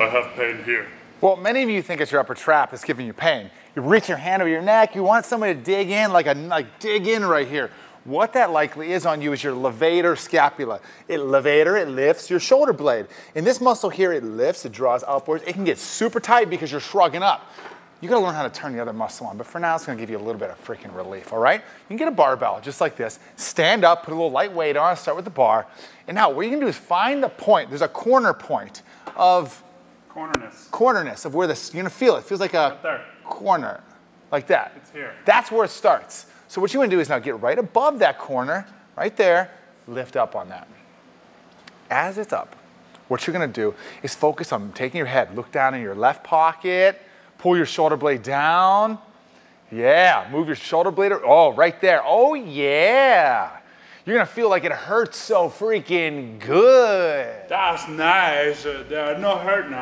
I have pain here. Well, many of you think it's your upper trap that's giving you pain. You reach your hand over your neck, you want somebody to dig in, dig in right here. What that likely is on you is your levator scapula. It lifts your shoulder blade. And this muscle here, it lifts, it draws upwards. It can get super tight because you're shrugging up. You gotta learn how to turn the other muscle on, but for now, it's gonna give you a little bit of freaking relief, all right? You can get a barbell, just like this. Stand up, put a little light weight on, start with the bar. And now, what you can do is find the point. There's a corner point of... cornerness. Cornerness of where this, you're gonna feel it. It feels like a corner, like that. It's here. That's where it starts. So what you wanna do is now get right above that corner, right there, lift up on that. As it's up, what you're gonna do is focus on taking your head, look down in your left pocket, pull your shoulder blade down. Yeah, move your shoulder blade. Oh, right there. Oh, yeah. You're going to feel like it hurts so freaking good. That's nice. No hurt now.